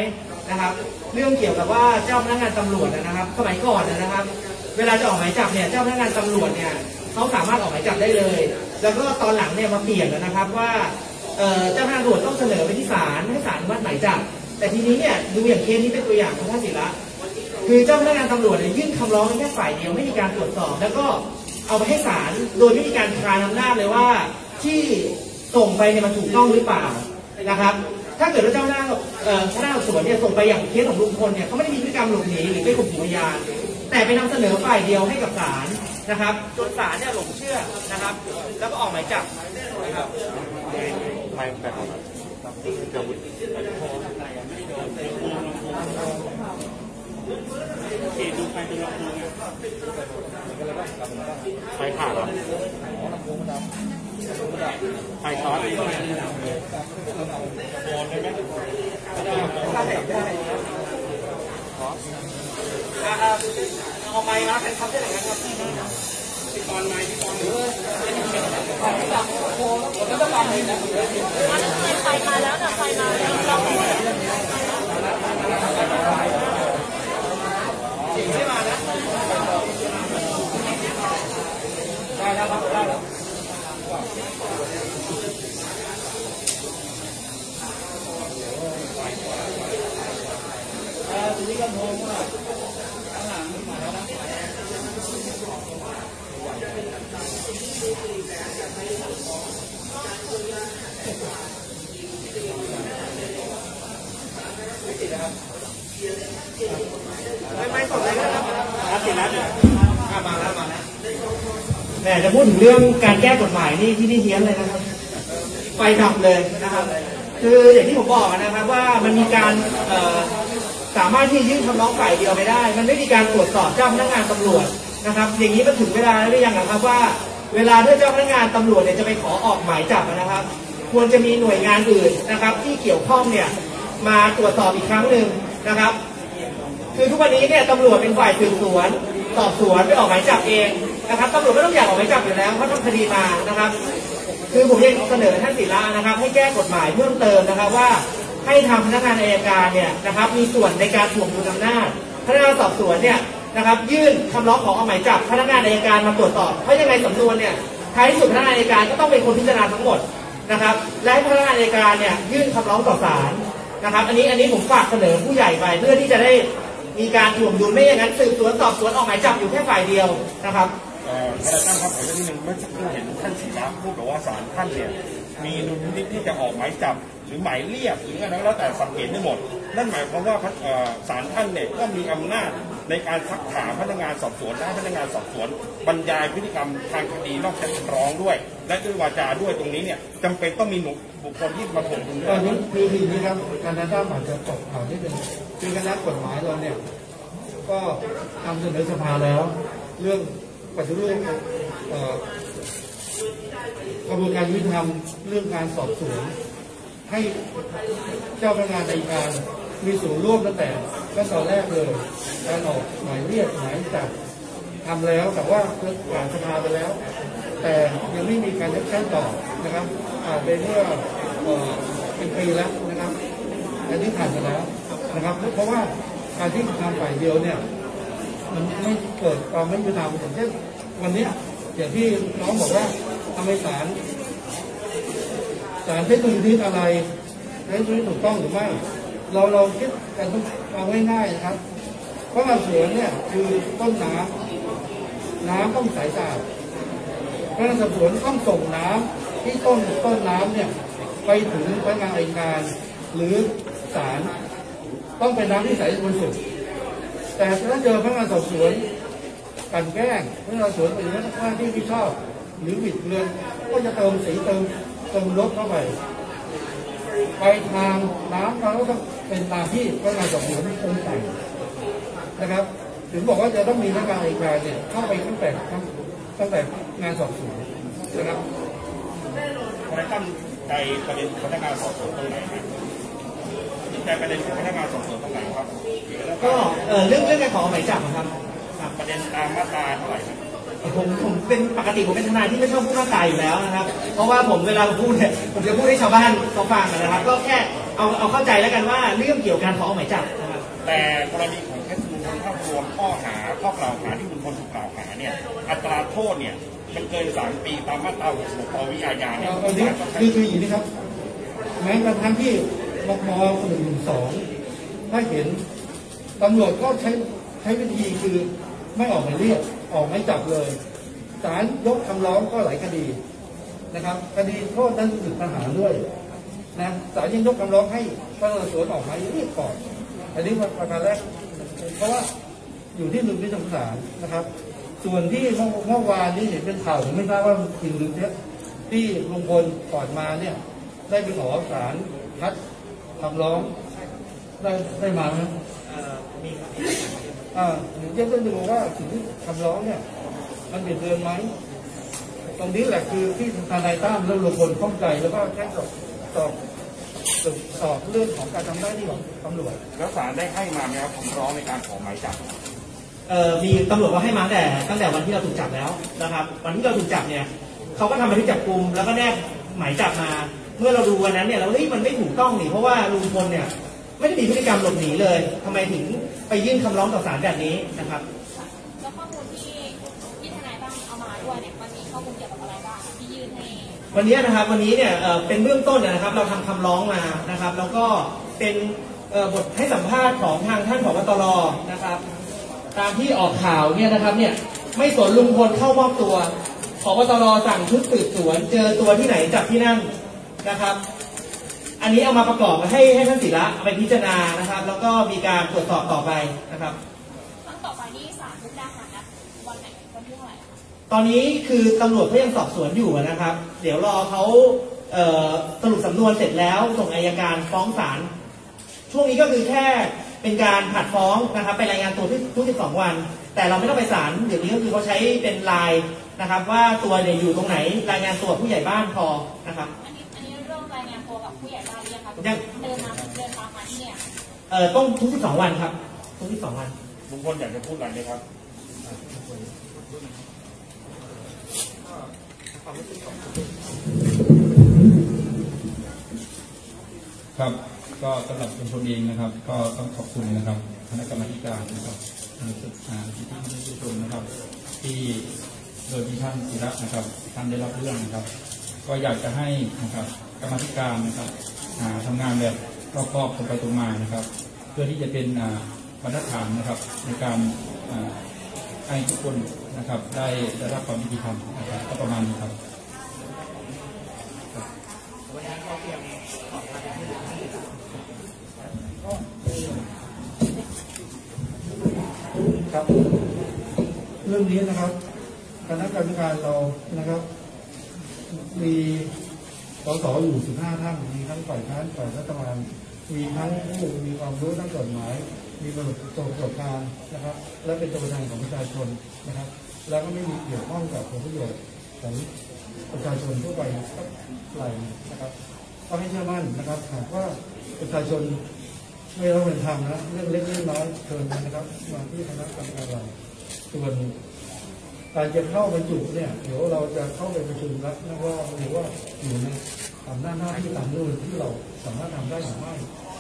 นะครับเรื่องเกี่ยวกับว่าเจ้าพนักงานตำรวจนะครับสมัยก่อนนะครับเวลาจะออกหมายจับเนี่ยเจ้าพนักงานตำรวจเนี่ยเขาสามารถออกหมายจับได้เลยแล้วก็ตอนหลังเนี่ยมาเปลี่ยนนะครับว่าเจ้าพนักงานตำรวจต้องเสนอไปที่ศาลให้ศาลอนุมัติหมายจับแต่ทีนี้เนี่ยดูอย่างเคสนี้เป็นตัวอย่างของท่านศิระคือเจ้าพนักงานตำรวจเนี่ยยื่นคำร้องแค่ฝ่ายเดียวไม่มีการตรวจสอบแล้วก็เอาไปให้ศาลโดยไม่มีการคลานอำนาจเลยว่าที่ส่งไปเนี่ยมันถูกต้องหรือเปล่านะครับถ้าเกิดว่าเจ้าพนักงานสวนเนี่ยส่งไปอย่างเคสของลุงพลเนี่ยเขาไม่ได้มีพฤติกรรมหลบหนีหรือไปข่มขู่พยานแต่ไปนำเสนอฝ่ายเดียวให้กับศาลนะครับจนศาลเนี่ยหลงเชื่อนะครับแล้วก็ออกหมายจับนะครับไม่แบบไฟขาดหรอไฟช็อตได้เอาไม้มาเป็นคำเรียกอะไรครับติดตอนไม้ติดตอนไฟมาแล้วนะไฟมาแล้วแต่จะพูดถึงเรื่องการแก้กฎหมายนี่ที่นี่เฮี้ยนเลยนะครับไฟดับเลยนะครับคืออย่างที่ผมบอกนะครับว่ามันมีการสามารถที่ยื่นคำร้องฝ่ายเดียวไม่ได้มันไม่มีการตรวจสอบเจ้าพนักงานตำรวจนะครับอย่างนี้มันถึงเวลาหรือยังนะครับว่าเวลาที่เจ้าพนักงานตำรวจเนี่ยจะไปขอออกหมายจับนะครับควรจะมีหน่วยงานอื่นนะครับที่เกี่ยวข้องเนี่ยมาตรวจสอบอีกครั้งหนึ่งนะครับคือทุกวันนี้เนี่ยตำรวจเป็นฝ่ายสืบสวนสอบสวนไปออกหมายจับเองนะครับตำรวจไม่ต้องอยากออกหมายจับอยู่แล้วเพราะทำคดีมานะครับคือผมยังเสนอท่านศิระนะครับให้แก้กฎหมายเพิ่มเติมนะครับว่าให้ทางพนักงานอัยการเนี่ยนะครับมีส่วนในการถ่วงดุลอำนาจพนักงานสอบสวนเนี่ยนะครับยื่นคำร้องขอออกหมายจับพนักงานอัยการมาตรวจสอบเพราะยังไงสำนวนเนี่ยท้ายสุดพนักงานอัยการก็ต้องเป็นคนพิจารณาทั้งหมดนะครับและให้พนักงานอัยการเนี่ยยื่นคำร้องต่อศาลนะครับอันนี้ผมฝากเสนอผู้ใหญ่ไปเพื่อที่จะได้มีการถ่วงดุลไม่อย่างนั้นสืบสวนสอบสวนออกหมายจับอยู่แค่ฝ่ายเดียวนะครับท่านครับขอนิดนึงเมื่อสักครู่เห็นท่านศิระพูดบอกว่าศาลท่านเนี่ยมีดุลพินิจที่จะออกหมายจับหรือหมายเรียกหรืออะไรแล้วแต่สังเกตได้หมดนั่นหมายความว่าศาลท่านเนี่ยก็มีอำนาจในการซักถามพนักงานสอบสวนได้พนักงานสอบสวนบรรยายพฤติกรรมทางคดีนอกจากคำร้องด้วยและด้วยวาจาด้วยตรงนี้เนี่ยจำเป็นต้องมีบุคคลที่มาถ่วงดุลด้วยคือทีนี้ครับการนัดด้ามอาจจะตกข่าวนิดนึงคือคณะกฎหมายเราเนี่ยก็ทำเสนอสภาแล้วเรื่องปฏิรูปกระบวนการยุติธรรมเรื่องการสอบสวนให้เจ้าพนักงานในการมีส่วนร่วมตั้งแต่ขั้นตอนแรกเลยการออกหมายเรียกหมายจับทำแล้วแต่ว่าผ่านสภาไปแล้วแต่ยังไม่มีการแอคชั่นต่อนะครับผ่านไปเมื่อเป็นปีแล้วนะครับอันนี้ผ่านไปแล้วนะครับเพราะว่าการที่ทำฝ่ายเดียวเนี่ย มันไม่เกิดความไม่ยุติธรรมอย่างเช่นวันนี้อย่างที่น้องบอกว่าทำไมศาลใช้ดุลพินิจอะไรใช้ดุลพินิจถูกต้องหรือไม่เราคิดกันเอาง่ายๆนะครับเพราะการสวนเนี่ยคือต้นน้ำต้องใสสะอาดการสอบสวนต้องส่งน้ำที่ต้นน้ำเนี่ยไปถึงพนักงานอัยการหรือศาลต้องเป็นน้ำที่ใสบริสุทธิ์แต่ถ้าเจอพนักงานสอบสวนกันแกล้งพนักงานสวนหรือพนักงานที่ไม่ชอบหรือบิดเบือนก็จะเติมสีเติมลบเข้าไปทางน้ำเราต้องเป็นตามที่พนักงานสอบสวนตรงใจนะครับถึงบอกว่าจะต้องมีพนักงานอัยการเนี่ยเข้าไปตั้งแต่งานสอบสวนนะครับคนตั้งใจประเด็นพนักงานสอบสวนตรงไหนครับแต่ประเด็นพนักงานสอบสวนตรงไหนครับก็เรื่องการขอหมายจับครับประเด็นตามมาตราเท่าไหร่ครับผมเป็นปกติผมเป็นทนายที่ไม่ชอบพูดมาตราอยู่แล้วนะครับเพราะว่าผมเวลาพูดเนี่ยผมจะพูดให้ชาวบ้านเขาฟังนะครับก็แค่เอาเข้าใจแล้วกันว่าเรื่องเกี่ยวกับการขอหมายจับนะครับแต่กรณีของเคสลุงพลเข้ารวมข้อกล่าวหาที่ลุงพลถูกกล่าวหาเนี่ยอัตราโทษเนี่ยมันเกิน3 ปีตามมาตรา66 ป.วิอาญาเนี่ยคืออย่างนี้ครับแม้กระทั่งที่มก.112ถ้าเห็นตำรวจก็ใช้วิธีคือไม่ออกหมายเรียกออกหมายจับเลยศาลยกคำร้องก็หลายคดีนะครับคดีโทษนั้นถึงปัญหาด้วยนะศาลยังยกคำร้องให้พนักงานสอบสวนออกหมายเรียกก่อนอันนี้ประการแรกเพราะว่าอยู่ที่ดุลพินิจของศาลนะครับส่วนที่เมื่อวานนี้เห็นเป็นข่าวผมไม่ทราบว่าจริงหรือเท็จที่ลุงพลก่อนมาเนี่ยได้ไปขอศาลคัดคำร้องได้มาไหมมีหรือจะต้องดูว่าสิ่งที่คำร้องเนี่ยมันเปลี่ยนเดินไหมตรงนี้แหละคือที่ทนายตั้มและลุงพลข้องใจแล้วก็แค่สอบเรื่องของการทำหน้าที่ของตำรวจแล้วศาลได้ให้มาไหมครับคำร้องในการขอหมายจับมีตำรวจก็ให้มาตั้งแต่วันที่เราถูกจับแล้วนะครับวันที่เราถูกจับเนี่ยเขาก็ทำบันทึกจับกุมแล้วก็แนบหมายจับมาเมื่อเราดูวันนั้นเนี่ยเราเฮ้ยมันไม่ถูกต้องนี่เพราะว่าลุงพลเนี่ยไม่ได้มีพฤติกรรมหลบหนีเลยทำไมถึงไปยื่นคำร้องต่อศาลแบบนี้นะครับแล้วข้อมูลที่ทนายตั้มเอามาด้วยเนี่ยมันมีข้อมูลเกี่ยวกับอะไรบ้างที่ยื่นให้วันนี้นะครับวันนี้เนี่ยเป็นเบื้องต้นนะครับเราทำคำร้องมานะครับแล้วก็เป็นบทให้สัมภาษณ์ของทางท่านผบ.ตร.นะครับตามที่ออกข่าวเนี่ยนะครับเนี่ยไม่สนลุงพลเข้ามอบตัวผบ.ตร.สั่งชุดสืบสวนเจอตัวที่ไหนจับที่นั่นนะครับอันนี้เอามาประกอบให้ท่านศิระไปพิจารณานะครับแล้วก็มีการตรวจสอบต่อไปนะครับครั้งต่อไปนี้ศาลมุกดาหารนะวันไหนวันที่เท่าไหร่ตอนนี้คือตำรวจเขายังสอบสวนอยู่นะครับเดี๋ยวรอเขาสรุปสำนวนเสร็จแล้วส่งอัยการฟ้องศาลช่วงนี้ก็คือแค่เป็นการผัดฟ้องนะครับไปรายงานตัวทุก12 วันแต่เราไม่ต้องไปศาลเดี๋ยวนี้ก็คือเขาใช้เป็นไลน์นะครับว่าตัวเนี่ยอยู่ตรงไหนรายงานตัวผู้ใหญ่บ้านพอนะครับเดินทางมาที่เนี่ยต้องทุก12 วันครับทุก12 วันลุงพลอยากจะพูดอะไรไหมครับครับก็สำหรับลุงพลเองนะครับก็ต้องขอบคุณนะครับคณะกรรมการนะครับที่ท่านได้ผู้ชมนะครับที่โดยที่ท่านศิระนะครับท่านได้รับเรื่องนะครับก็อยากจะให้นะครับกรรมการนะครับทำงานแบบรอบคอบตรงไปตรงมานะครับเพื่อที่จะเป็นบรรทัดฐานนะครับในการให้ทุกคนนะครับได้รับความยุติธรรมนะครับก็ประมาณนี้ครับครับเรื่องนี้นะครับคณะกรรมการเรานะครับมีส.ส.อยู่ 15 ท่านมีทั้งฝ่ายค้านฝ่ายรัฐบาลมีทั้งผู้มีความรู้ด้านกฎหมายมีประสบการณ์นะครับและเป็นตัวแทนของประชาชนนะครับแล้วก็ไม่มีเกี่ยวข้องกับผลประโยชน์ของประชาชนทั่วไปสักหลายนะครับก็ให้เชื่อมั่นนะครับหากว่าประชาชนไม่รับเป็นธรรมนะเรื่องเล็กเรื่องน้อยเชิญนะครับมาที่คณะกรรมการเราส่วนการจะเข้าบรรจุเนี่ยเดี๋ยวเราจะเข้าไปประชุมแล้วนะว่าหรือว่าอยู่ในทำหน้าที่ตามรูปที่เราสามารถทำได้หรือไม่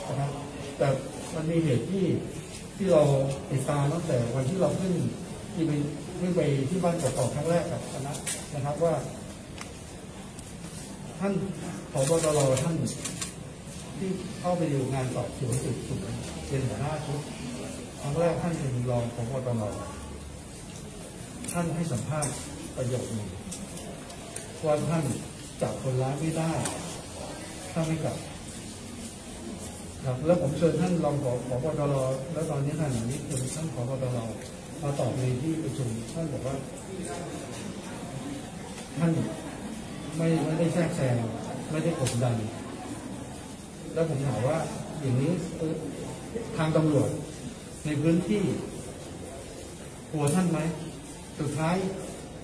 นะครับแต่มันมีเหตุที่ ที่เราติดตามตั้งแต่วันที่เราขึ้นไปที่บ้านกกอกครั้งแรกกับคณะนะครับว่าท่านผบ.ตร.ท่านที่เข้าไปดูงานสอบสวนสืบสวนเป็นหัวหน้าชุดครั้งแรกท่านเป็นรองผบ.ตร.ท่านให้สัมภาษณ์ประโยคหนึ่งว่าท่านจับคนร้ายไม่ได้ถ้าไม่กลับครับแล้วผมเชิญท่านรองผบ.ตร.แล้วตอนนี้ท่านหลังนี้คือท่านผบ.ตร.มาตอบในที่ประชุมท่านบอกว่าท่านไม่ได้แทรกแซงไม่ได้กดดันแล้วผมถามว่าอย่างนี้ทางตำรวจในพื้นที่กลัวท่านไหมสุดท้าย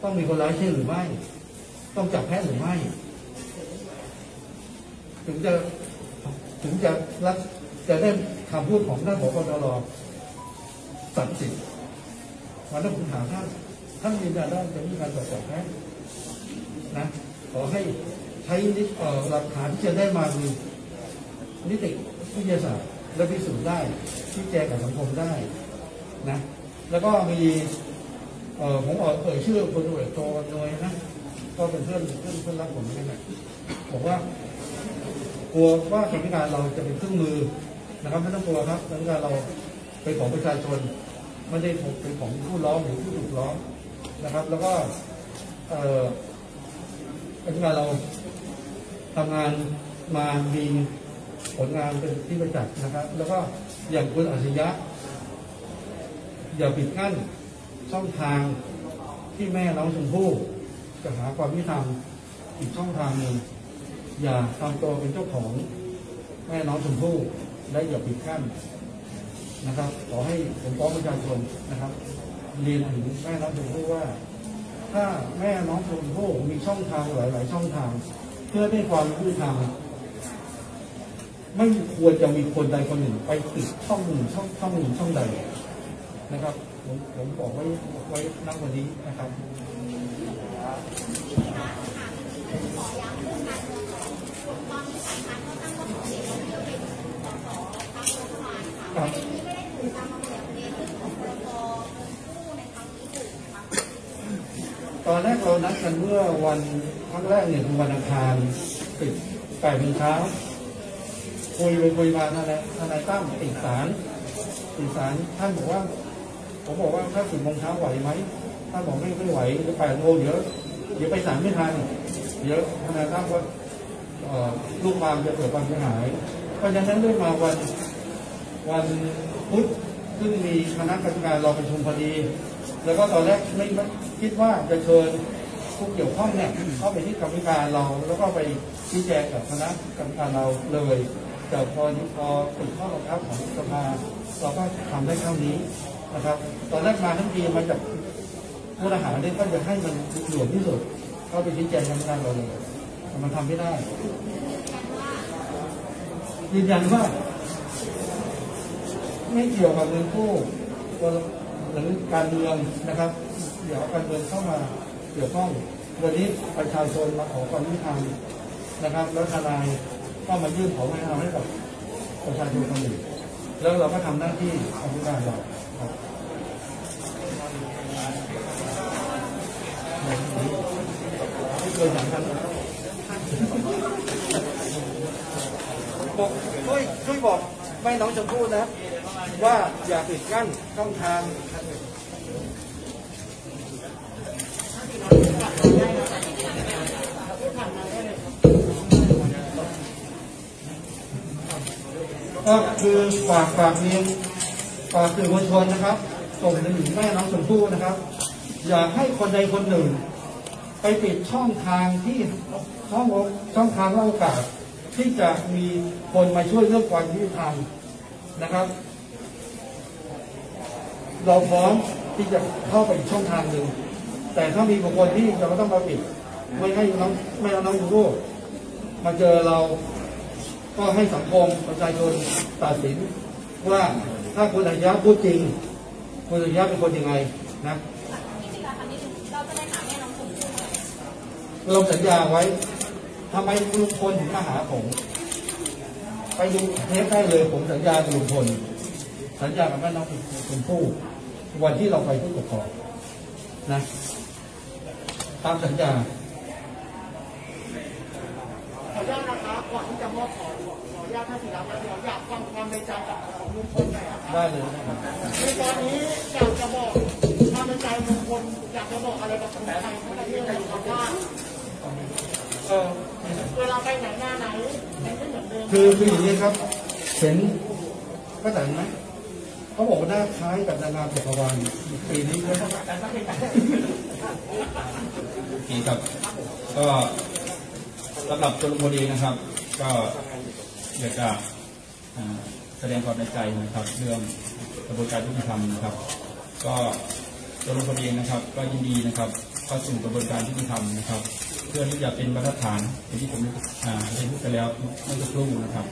ต้องมีคนร้ายใช่หรือไม่ต้องจับแพ้หรือไม่ถึงจะรับจะได้คำพูดของท่านผบ.ตร.ตัดสินวันนั้นผมถามท่านยืนยันว่าจะมีการตรวจสอบแพ้นะขอให้ใช้หลักฐานที่จะได้มาคือนิติวิทยาศาสตร์และพิสูจน์ได้ที่แจกกับสังคมได้นะแล้วก็มีผมเอ่ยชื่อคนดูแลโตโดยนะก็เป็นเพื่อนรักผมนี่แหละบอกว่ากลัวว่าสถานการณ์เราจะเป็นเครื่องมือนะครับไม่ต้องกลัวครับสถานการณ์เราเป็นของประชาชนไม่ได้เป็นของผู้ร้องหรือผู้ถูกร้องนะครับแล้วก็สถานการณ์เราทำงานมามีผลงานเป็นที่ประจักษ์นะครับแล้วก็อย่างคุณอาชญะอย่าปิดกั้นช่องทางที่แม่น้องชมพู่จะหาความยุติธรรมอีกช่องทางหนึ่งอย่าทำตัวเป็นเจ้าของแม่น้องชมพู่และอย่าปิดกั้นนะครับขอให้ผมฟ้องประชาชนนะครับเรียนถึงแม่น้องชมพู่ว่าถ้าแม่น้องชมพู่มีช่องทางหลายช่องทางเพื่อได้ความยุติธรรมไม่ควรจะมีคนใดคนหนึ่งไปติดช่องหนึ่งช่องใดนะครับผมบอกไว้ณวันนี้นะครับตอนแรกเรานัดกันเมื่อวันครั้งแรกเนี่ยคือวันอังคาร8 โมงเช้าคุยมาทนายตั้มติดสารท่านบอกว่าผมบอกว่าถ้า10 โมงเช้าไหวไหมท่านบอกไม่ไหวจะ8 โมงเดี๋ยวไปศาลไม่ทันเดี๋ยวทนายตั้มว่าลูกความจะเกิดความเสียหายเพราะฉะนั้นได้มาวันพุธซึ่งมีคณะกรรมการรอประชุมพอดีแล้วก็ตอนแรกไม่คิดว่าจะเชิญผู้เกี่ยวข้องเนี่ยเข้าไปที่กรรมการเราแล้วก็ไปชี้แจงกับคณะกรรมการเราเลยแต่พอติดข้อบังคับของสภาเราก็ทำได้เท่านี้นะครับตอนแรกมาทั้งทีมาจากผู้อาหารเนี่ยก็จะให้มันหลวมที่สุดเข้าไปชี้แจงกรรมการเราเลยแต่มันทำไม่ได้ยืนยันว่าไม่เกี่ยวกับเงินกู้หรือการเมืองนะครับเดี๋ยวการเมืองเข้ามาเกี่ยวข้องวันนี้ประชาชนมาขอความยุติธรรมนะครับแล้วทนายก็มายื่นขอความยุติธรรมให้กับประชาชนคนหนึ่งแล้วเราก็ทำหน้าที่ทำงานเราครับไม่เคยสำคัญช่วยบอกแม่น้องชมพู่นะว่าอย่าปิดกั้นช่องทางก็คือฝากนี้ฝากสื่อมวลชนนะครับส่งไปถึงแม่น้องชมพู่นะครับอย่าให้คนใดคนหนึ่งไปปิดช่องทางโอกาสที่จะมีคนมาช่วยเรื่องความยุติธรรมนะครับเราพร้อมที่จะเข้าไปช่องทางหนึ่งแต่ถ้ามีบุคคลที่จะต้องมาปิดไม่ให้ไม่เอาน้องชมพู่มาเจอเราก็ให้สังคมประชาชนตัดสินว่าถ้าคุณอาชญะพูดจริงคุณอาชญะเป็นคนยังไงนะเราสัญญาไว้ทำไมลุงพลถึงมาหาผมไปดูเทปได้เลยผมสัญญาลุงพล สัญญากันว่าเราเป็นผู้วันที่เราไปผู้ปกครองนะตามสัญญาขออนุญาตนะคะก่อนที่จะมอบของขออนุญาตท่านศิลาขออยากฟังความในใจจากลุงพลหน่อยได้เลยในตอนนี้อยากจะบอกความในใจลุงพลอยากจะบอกอะไรกับคนไทยทั้งประเทศเลยครับว่าเวลาไปไหนหน้าไหนไม่เหมือนเดิมคืออย่างนี้ครับเห็นก็แต่ไหมเขาบอกว่าหน้าคล้ายกับนางงามจักรวาลปีนี้ด้วยนี่ครับก็สำหรับตัวลุงพลนะครับก็อยากจะแสดงความในใจนะครับเรื่องกระบวนการยุติธรรมนะครับก็ตัวลุงพลนะครับก็ยินดีนะครับเข้าสู่กระบวนการยุติธรรมนะครับเพื่อที่จะเป็นบรรทัดฐานอย่างที่ผมได้พูดไปแล้วเมื่อสักครู่นะครับ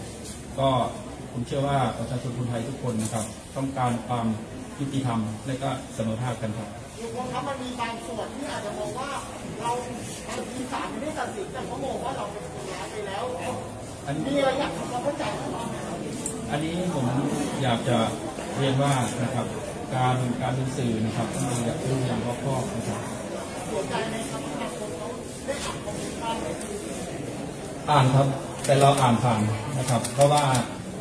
ก็ผมเชื่อว่าประชาชนคนไทยทุกคนนะครับต้องการความยุติธรรมและก็เสมอภาคกันครับลุงพลครับมันมีบางส่วนที่อาจจะมองว่าเราบางทีศาลไม่ได้ตัดสินแต่เขามองว่าเราเป็นคนร้ายไปแล้วอันนี้เราอยากทำความเข้าใจอันนี้ผมอยากจะเรียนว่านะครับการดูสื่อนะครับต้องดูอย่างรู้อย่างรอบคอบนะครับสนใจในคำถามของเขาได้อ่านคอมเมนต์บ้างไหมอ่านครับแต่เราอ่านผ่านนะครับเพราะว่า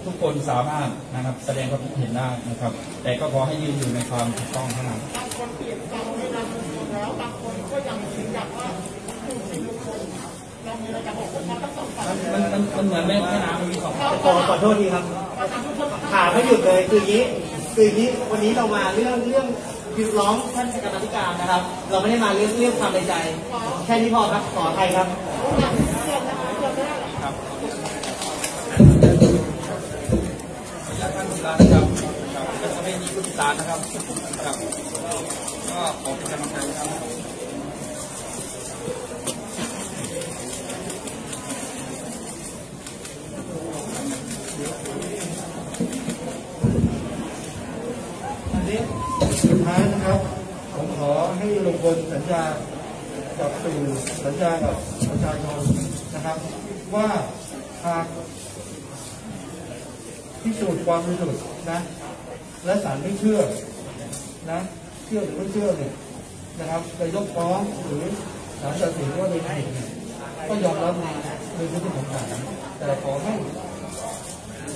ทุกคนสามารถนะครับแสดงความคิดเห็นได้นะครับแต่ก็ขอให้ยืนอยู่ในความถูกต้องเท่านั้นบางคนเปลี่ยนใจไม่รับลุงพลแล้วบางคนก็ยังยืนยันว่าลุงเป็นลุงพลเรามีอะไรจะบอกคนนั้นต้องสงสัยมันเหมือนแม่น้ำมีสองขอโทษทีครับถามไม่หยุดเลยคืออย่างนี้วันนี้เรามาเรื่องคือร้องท่านกรรมการนะครับเราไม่ได้มาเรื่องความในใจแค่นี้พอครับขออภัยครับนะครับก็จะไม่มีผู้ติดตามนะครับก็ขอเป็นกำลังใจครับอันนี้สุดท้ายนะครับผมขอให้ลุงพลสัญญากับสื่อสัญญากับประชาชนนะครับว่าหากพิสูจน์ความบริสุทธิ์นะและศาลไม่เชื่อนะเชื่อหรือไม่เชื่อเนี่ยนะครับไปยกฟ้องหรือศาลตัดสินว่าโดยผิดก็ยอมรับในเรื่องของศาลแต่ขอให้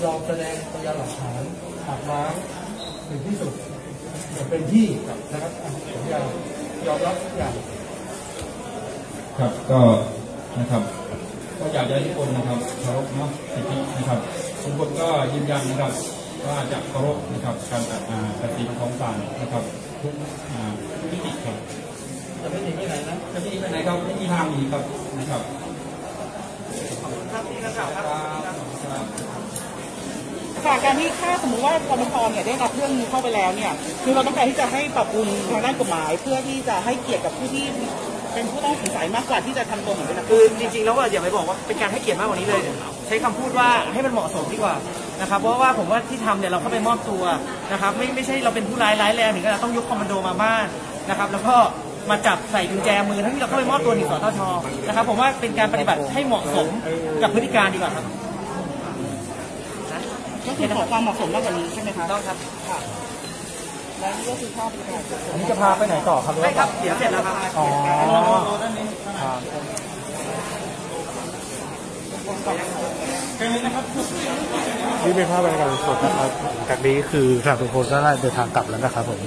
ยอมแสดงพยานหลักฐานหักล้างถึงที่สุดจะเป็นที่นะครับยอมรับทุกอย่างครับก็นะครับก็อยากให้ทุกคนนะครับเคารพเนาะสิทธินะครับทุกคนก็ยืนยันนะครับว่าจะเคารพนะครับการตัดสินของศาลนะครับทุกมิติครับจะไม่หนีไปไหนนะจะไม่หนีไปไหนครับไม่มีทางหนีครับนะครับจากการที่ถ้าสมมติว่าปปช.เนี่ยได้รับเรื่องนี้เข้าไปแล้วเนี่ยคือเราต้องการที่จะให้ปรับปรุงทางด้านกฎหมายเพื่อที่จะให้เกียรติกับผู้ที่เป็นผู้ต้องสงสัยมากกว่าที่จะทำตัวเหมือนกันคือจริงๆแล้วอย่าไปบอกว่าเป็นการให้เกียรติมากกว่านี้เลยใช้คำพูดว่าให้มันเหมาะสมดีกว่านะครับเพราะว่าผมว่าที่ทำเนี่ยเราเข้าไปมอบตัวนะครับไม่ใช่เราเป็นผู้ร้ายแรงถึงขนาดต้องยกคอมมานโดมาบ้านนะครับแล้วก็มาจับใส่กุญแจมือทั้งที่เราเข้าไปมอบตัวที่สตช.นะครับผมว่าเป็นการปฏิบัติให้เหมาะสมกับพฤติการดีกว่าครับก็คือขอความเหมาะสมมากกว่านี้ใช่ไหมคะต้องครับแล้วนี่ก็คือข้าวเป็นไงนี่จะพาไปไหนต่อครับไม่ครับเดี๋ยวเสร็จแล้วครับอ๋อนี่เป็นภาพบรรยากาศสดนะครับจากนี้คือสำหรับทุกคนก็ได้เดินทางกลับแล้วนะครับผม